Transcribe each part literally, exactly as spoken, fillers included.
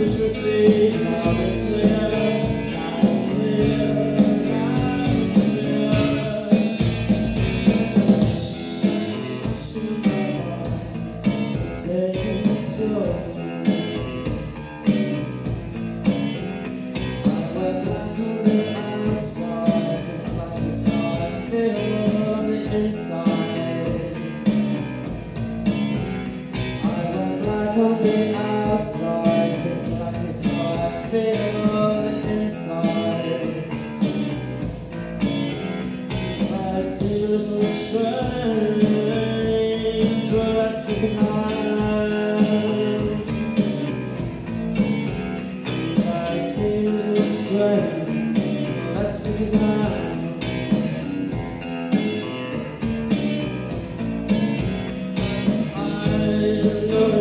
I know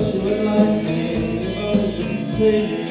she would like me, but she didn't see me.